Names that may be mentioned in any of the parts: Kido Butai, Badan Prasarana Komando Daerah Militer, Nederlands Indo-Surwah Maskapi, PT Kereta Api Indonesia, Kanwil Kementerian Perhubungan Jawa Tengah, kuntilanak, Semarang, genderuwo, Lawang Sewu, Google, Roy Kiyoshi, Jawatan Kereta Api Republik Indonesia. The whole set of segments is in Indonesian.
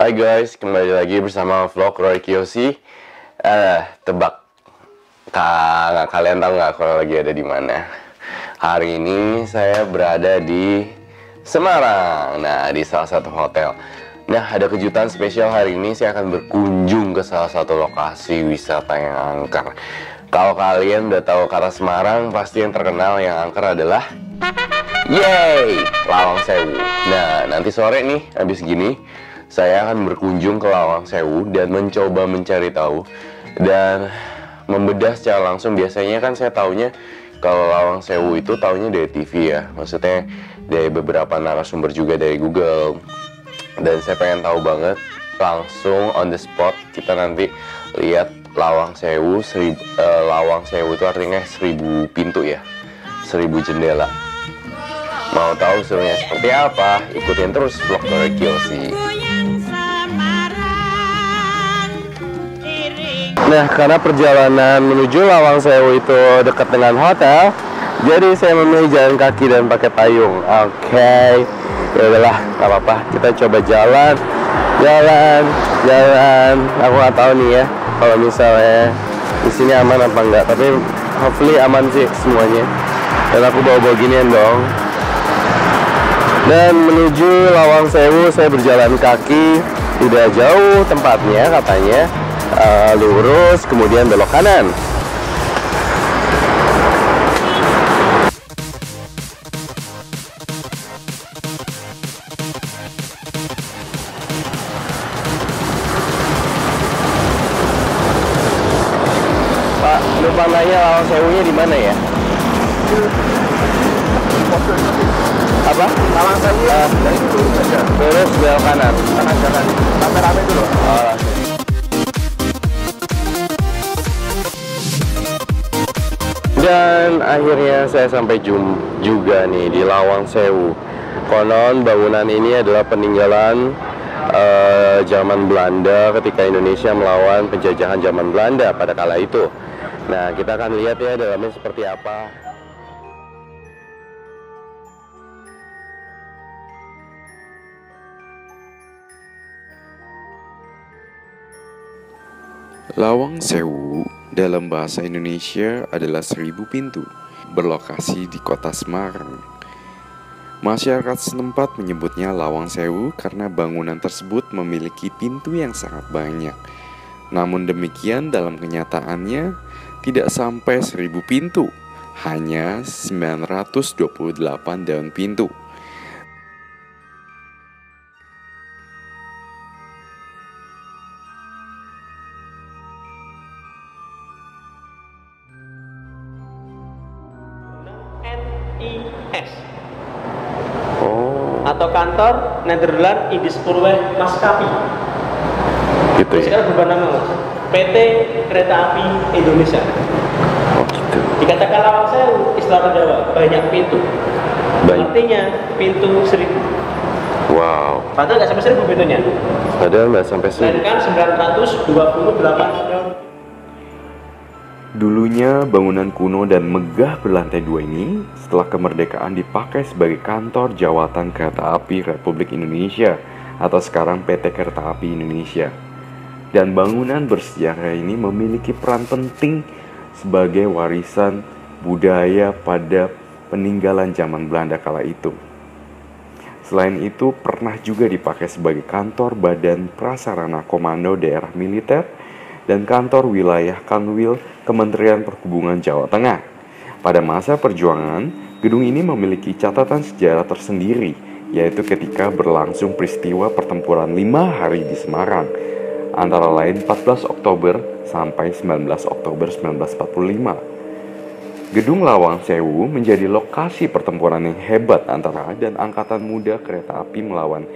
Hai guys, kembali lagi bersama vlog Roy Kiyoshi. Tebak, kalian tahu nggak kalau lagi ada di mana? Hari ini saya berada di Semarang. Nah, di salah satu hotel. Nah, ada kejutan spesial hari ini. Saya akan berkunjung ke salah satu lokasi wisata yang angker. Kalau kalian udah tahu kata Semarang, pasti yang terkenal yang angker adalah yeay, Lawang Sewu. Nah, nanti sore nih, habis gini saya akan berkunjung ke Lawang Sewu dan mencoba mencari tahu dan membedah secara langsung. Biasanya kan saya taunya kalau Lawang Sewu itu taunya dari TV ya, maksudnya dari beberapa narasumber juga dari Google. Dan saya pengen tahu banget langsung on the spot. Kita nanti lihat Lawang Sewu. Lawang Sewu itu artinya 1000 pintu ya, 1000 jendela. Mau tahu serunya seperti apa? Ikutin terus vlog Roy Kiyoshi. Nah, karena perjalanan menuju Lawang Sewu itu dekat dengan hotel, jadi saya memilih jalan kaki dan pakai payung. Oke, yaudahlah, nggak apa-apa. Kita coba jalan. Aku nggak tahu nih ya, kalau misalnya di sini aman apa enggak. Tapi hopefully aman sih semuanya. Dan aku bawa ginian dong. Dan menuju Lawang Sewu, saya berjalan kaki. Tidak jauh tempatnya katanya. Lurus, kemudian belok kanan. Pak, lupa nanya Lawang Sewunya di mana ya? Apa? Lawang Sewu dari lurus saja. Lurus belok kanan. Kanan jalan. Rame-rame dulu. Dan akhirnya saya sampai juga nih di Lawang Sewu. Konon bangunan ini adalah peninggalan zaman Belanda ketika Indonesia melawan penjajahan zaman Belanda pada kala itu. Nah, kita akan lihat ya dalamnya seperti apa. Lawang Sewu dalam bahasa Indonesia adalah 1000 pintu, berlokasi di kota Semarang. Masyarakat setempat menyebutnya Lawang Sewu karena bangunan tersebut memiliki pintu yang sangat banyak. Namun demikian, dalam kenyataannya tidak sampai 1000 pintu, hanya 928 daun pintu. Atau kantor Nederlands Indo-Surwah Maskapi. Gitu ya. Sekarang berubah nama, Mas. PT Kereta Api Indonesia. Oh, gitu. Dikatakan Lawang Sewu, istilah Jawa, banyak pintu. Artinya pintu 1000. Wow. Padahal nggak sampai 1000 pintunya. Padahal nggak sampai 1000. Dan kan 928. Dulunya bangunan kuno dan megah berlantai 2 ini setelah kemerdekaan dipakai sebagai kantor Jawatan Kereta Api Republik Indonesia atau sekarang PT Kereta Api Indonesia. Dan bangunan bersejarah ini memiliki peran penting sebagai warisan budaya pada peninggalan zaman Belanda kala itu. Selain itu pernah juga dipakai sebagai kantor Badan Prasarana Komando Daerah Militer dan kantor wilayah Kanwil Kementerian Perhubungan Jawa Tengah. Pada masa perjuangan, gedung ini memiliki catatan sejarah tersendiri, yaitu ketika berlangsung peristiwa pertempuran 5 hari di Semarang, antara lain 14 Oktober sampai 19 Oktober 1945. Gedung Lawang Sewu menjadi lokasi pertempuran yang hebat antara dan Angkatan Muda Kereta Api melawan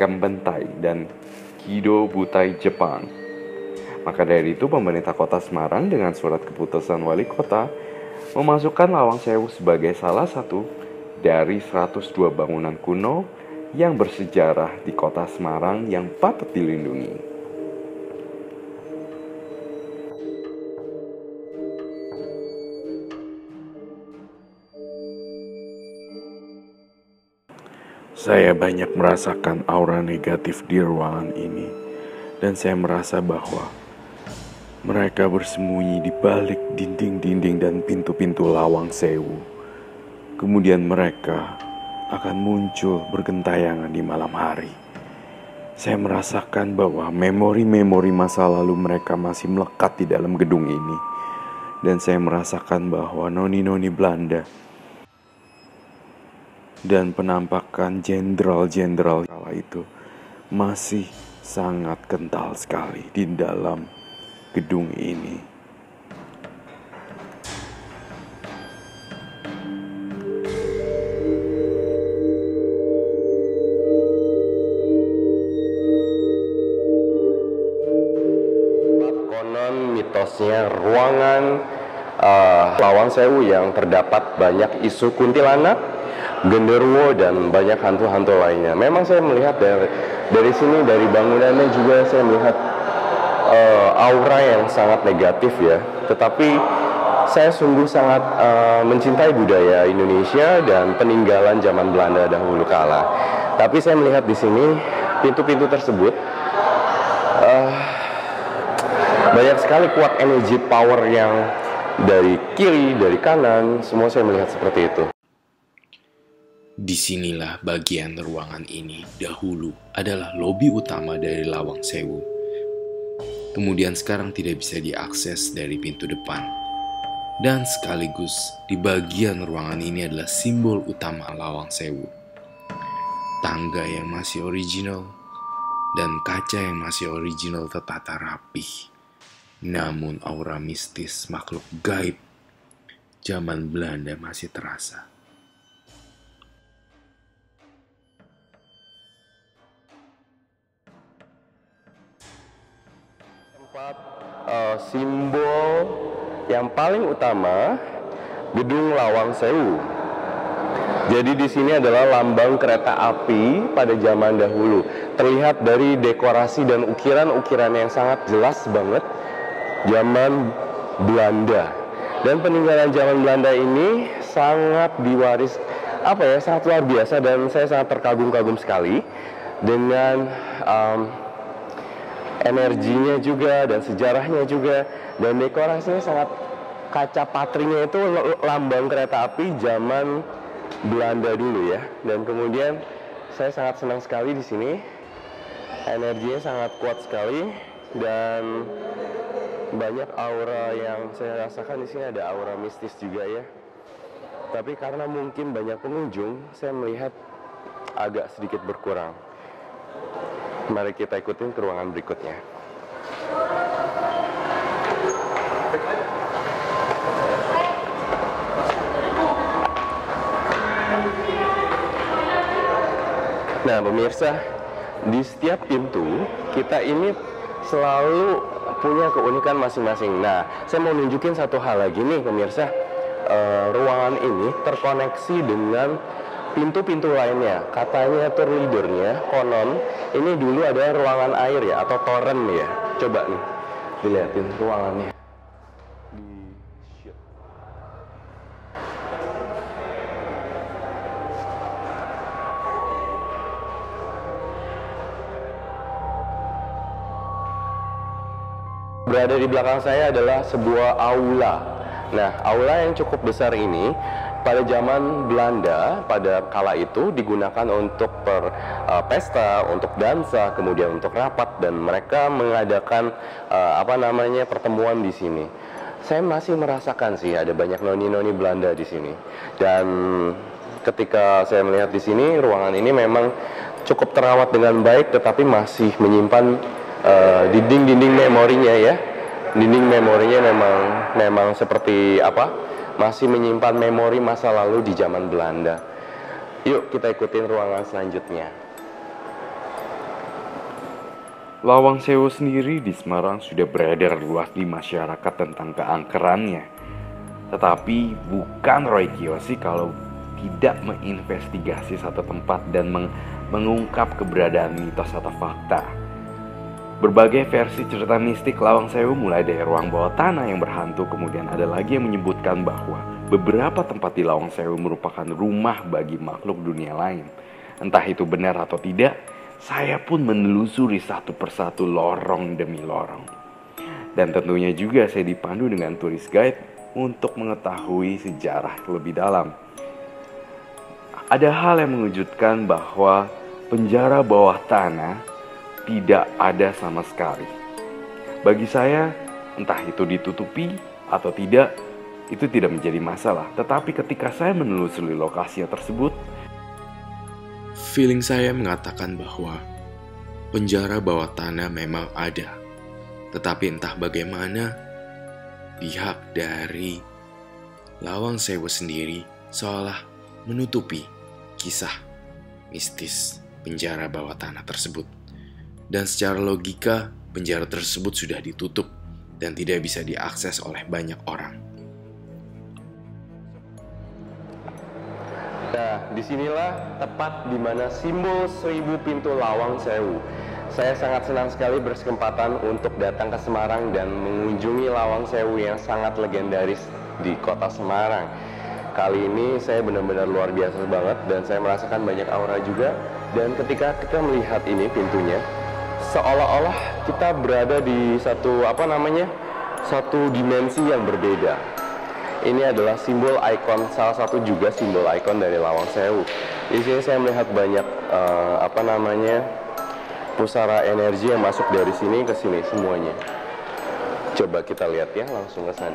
Kembentai dan Kido Butai Jepang. Maka dari itu pemerintah kota Semarang dengan surat keputusan wali kota memasukkan Lawang Sewu sebagai salah satu dari 102 bangunan kuno yang bersejarah di kota Semarang yang patut dilindungi. Saya banyak merasakan aura negatif di ruangan ini, dan saya merasa bahwa mereka bersembunyi di balik dinding-dinding dan pintu-pintu Lawang Sewu. Kemudian mereka akan muncul bergentayangan di malam hari. Saya merasakan bahwa memori-memori masa lalu mereka masih melekat di dalam gedung ini. Dan saya merasakan bahwa noni-noni Belanda dan penampakan jenderal-jenderal kala itu masih sangat kental sekali di dalam gedung ini. Ruangan Lawang Sewu yang terdapat banyak isu kuntilanak, genderuwo, dan banyak hantu-hantu lainnya. Memang saya melihat dari sini, dari bangunannya juga saya melihat aura yang sangat negatif ya. Tetapi saya sungguh sangat mencintai budaya Indonesia dan peninggalan zaman Belanda dahulu kala. Tapi saya melihat di sini pintu-pintu tersebut banyak sekali kuat energi power yang dari kiri, dari kanan, semua saya melihat seperti itu. Disinilah bagian ruangan ini dahulu adalah lobi utama dari Lawang Sewu. Kemudian sekarang tidak bisa diakses dari pintu depan. Dan sekaligus di bagian ruangan ini adalah simbol utama Lawang Sewu. Tangga yang masih original dan kaca yang masih original tertata rapih. Namun aura mistis makhluk gaib zaman Belanda masih terasa. Tempat simbol yang paling utama gedung Lawang Sewu. Jadi di sini adalah lambang kereta api pada zaman dahulu. Terlihat dari dekorasi dan ukiran-ukiran yang sangat jelas banget. Zaman Belanda dan peninggalan zaman Belanda ini sangat diwaris sangat luar biasa, dan saya sangat terkagum-kagum sekali dengan energinya juga dan sejarahnya juga, dan dekorasinya sangat, kaca patrinya itu lambang kereta api zaman Belanda dulu ya. Dan kemudian saya sangat senang sekali di sini, energinya sangat kuat sekali, dan banyak aura yang saya rasakan di sini, ada aura mistis juga ya. Tapi karena mungkin banyak pengunjung, saya melihat agak sedikit berkurang. Mari kita ikutin ke ruangan berikutnya. Nah pemirsa, di setiap pintu kita ini selalu punya keunikan masing-masing. Nah, saya mau nunjukin satu hal lagi nih pemirsa. Ruangan ini terkoneksi dengan pintu-pintu lainnya. Katanya tour leadernya konon ini dulu ada ruangan air ya, atau toren ya. Coba nih dilihatin ruangannya. Berada di belakang saya adalah sebuah aula. Nah, aula yang cukup besar ini pada zaman Belanda pada kala itu digunakan untuk pesta, untuk dansa, kemudian untuk rapat, dan mereka mengadakan pertemuan di sini. Saya masih merasakan sih ada banyak noni-noni Belanda di sini. Dan ketika saya melihat di sini, ruangan ini memang cukup terawat dengan baik, tetapi masih menyimpan dinding-dinding memorinya ya. Dinding memorinya memang seperti masih menyimpan memori masa lalu di zaman Belanda. Yuk kita ikutin ruangan selanjutnya. Lawang Sewu sendiri di Semarang sudah beredar luas di masyarakat tentang keangkerannya. Tetapi bukan Roy Kiyoshi kalau tidak menginvestigasi satu tempat dan mengungkap keberadaan mitos atau fakta. Berbagai versi cerita mistik Lawang Sewu, mulai dari ruang bawah tanah yang berhantu, kemudian ada lagi yang menyebutkan bahwa beberapa tempat di Lawang Sewu merupakan rumah bagi makhluk dunia lain. Entah itu benar atau tidak, saya pun menelusuri satu persatu lorong demi lorong. Dan tentunya juga saya dipandu dengan turis guide untuk mengetahui sejarah lebih dalam. Ada hal yang mengejutkan bahwa penjara bawah tanah tidak ada sama sekali. Bagi saya, entah itu ditutupi atau tidak, itu tidak menjadi masalah. Tetapi ketika saya menelusuri lokasi tersebut, feeling saya mengatakan bahwa penjara bawah tanah memang ada. Tetapi entah bagaimana, pihak dari Lawang Sewu sendiri seolah menutupi kisah mistis penjara bawah tanah tersebut. Dan secara logika, penjara tersebut sudah ditutup dan tidak bisa diakses oleh banyak orang. Nah, disinilah tepat di mana simbol 1000 pintu Lawang Sewu. Saya sangat senang sekali berkesempatan untuk datang ke Semarang dan mengunjungi Lawang Sewu yang sangat legendaris di kota Semarang. Kali ini saya benar-benar luar biasa banget dan saya merasakan banyak aura juga. Dan ketika kita melihat ini pintunya, seolah-olah kita berada di satu dimensi yang berbeda. Ini adalah simbol ikon, salah satu juga simbol ikon dari Lawang Sewu. Di sini saya melihat banyak pusara energi yang masuk dari sini ke sini semuanya. Coba kita lihat ya langsung ke sana.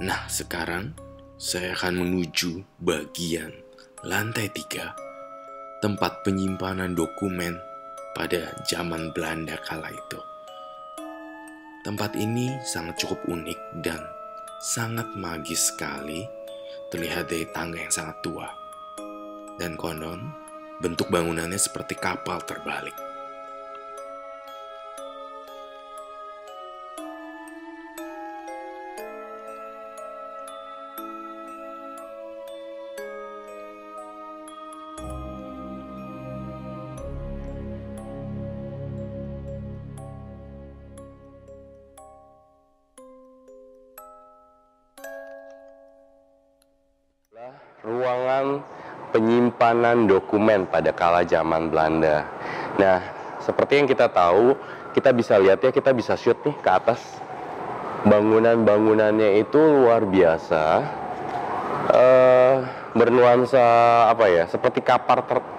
Nah, sekarang saya akan menuju bagian lantai 3, tempat penyimpanan dokumen pada zaman Belanda kala itu. Tempat ini sangat cukup unik dan sangat magis sekali, terlihat dari tangga yang sangat tua. Dan konon, bentuk bangunannya seperti kapal terbalik. Ruangan penyimpanan dokumen pada kala zaman Belanda. Nah, seperti yang kita tahu, kita bisa lihat ya, kita bisa shoot nih ke atas. Bangunan-bangunannya itu luar biasa, bernuansa seperti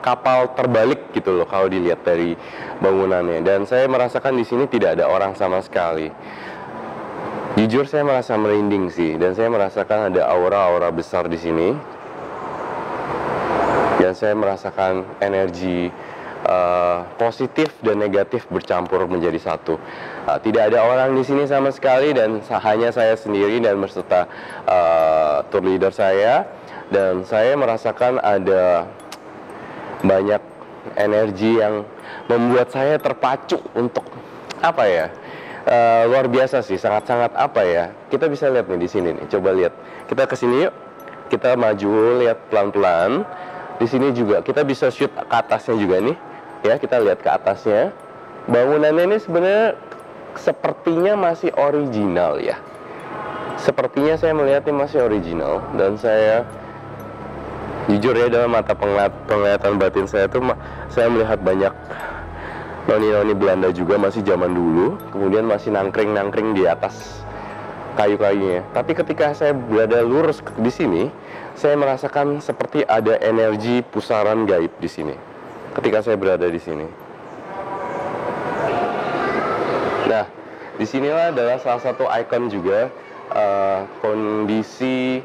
kapal terbalik gitu loh kalau dilihat dari bangunannya. Dan saya merasakan di sini tidak ada orang sama sekali. Jujur saya merasa merinding sih, dan saya merasakan ada aura-aura besar di sini. Dan saya merasakan energi positif dan negatif bercampur menjadi satu. Tidak ada orang di sini sama sekali dan hanya saya sendiri dan berserta tour leader saya. Dan saya merasakan ada banyak energi yang membuat saya terpacu untuk luar biasa sih, sangat-sangat kita bisa lihat nih di sini nih, coba lihat. Kita ke sini yuk, kita maju, lihat pelan-pelan. Di sini juga, kita bisa shoot ke atasnya juga nih. Ya, kita lihat ke atasnya. Bangunannya ini sebenarnya sepertinya masih original ya. Sepertinya saya melihatnya masih original. Dan saya, jujur ya, dalam mata penglihatan batin saya tuh, saya melihat banyak noni-noni Belanda juga masih zaman dulu, kemudian masih nangkring-nangkring di atas kayu-kayunya. Tapi ketika saya berada lurus di sini, saya merasakan seperti ada energi pusaran gaib di sini. Ketika saya berada di sini, nah, disinilah adalah salah satu ikon juga kondisi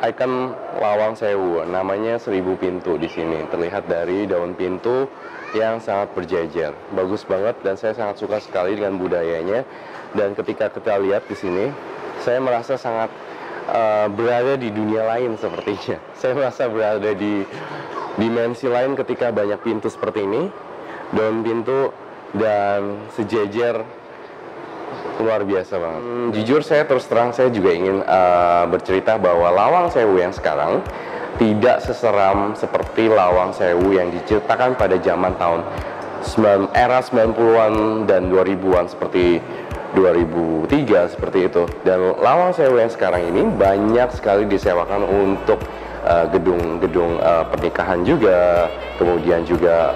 ikon Lawang Sewu, namanya 1000 pintu di sini. Terlihat dari daun pintu yang sangat berjejer, bagus banget dan saya sangat suka sekali dengan budayanya. Dan ketika kita lihat di sini, saya merasa sangat berada di dunia lain sepertinya. Saya merasa berada di dimensi lain ketika banyak pintu seperti ini, daun pintu dan sejejer Luar biasa banget. Jujur saya terus terang saya juga ingin bercerita bahwa Lawang Sewu yang sekarang tidak seseram seperti Lawang Sewu yang diciptakan pada zaman tahun era 90-an dan 2000-an seperti 2003 seperti itu. Dan Lawang Sewu yang sekarang ini banyak sekali disewakan untuk gedung-gedung pernikahan juga, kemudian juga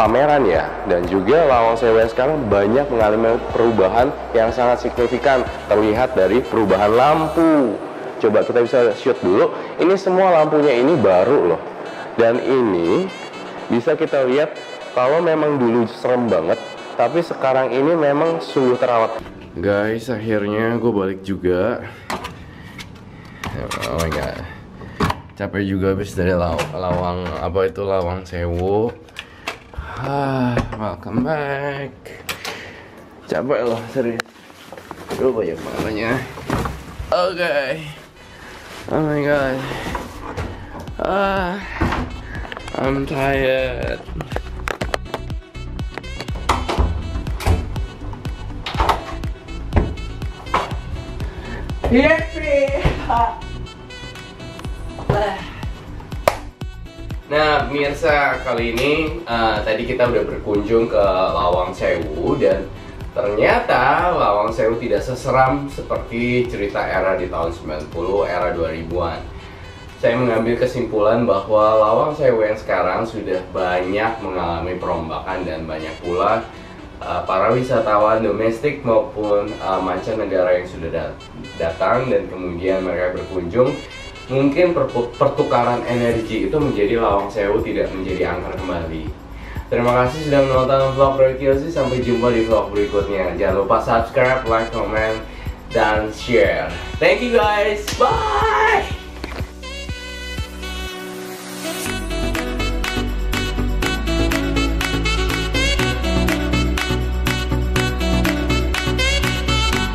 pameran ya. Dan juga Lawang Sewu sekarang banyak mengalami perubahan yang sangat signifikan, terlihat dari perubahan lampu. Coba kita bisa shoot dulu, ini semua lampunya ini baru loh. Dan ini bisa kita lihat kalau memang dulu serem banget, tapi sekarang ini memang sungguh terawat. Guys, akhirnya gue balik juga. Oh my god, capek juga habis dari Lawang Sewu. Welcome back. Capek loh, serius. Duh, banyak malanya. Oke. Oh my god. I'm tired. Yes. Nah, pemirsa, kali ini tadi kita udah berkunjung ke Lawang Sewu dan ternyata Lawang Sewu tidak seseram seperti cerita era di tahun 90, era 2000-an. Saya mengambil kesimpulan bahwa Lawang Sewu yang sekarang sudah banyak mengalami perombakan dan banyak pula para wisatawan domestik maupun mancanegara yang sudah datang dan kemudian mereka berkunjung. Mungkin pertukaran energi itu menjadi Lawang Sewu tidak menjadi angker kembali. Terima kasih sudah menonton vlog Roy Kiyoshi. Sampai jumpa di vlog berikutnya. Jangan lupa subscribe, like, comment, dan share. Thank you guys. Bye.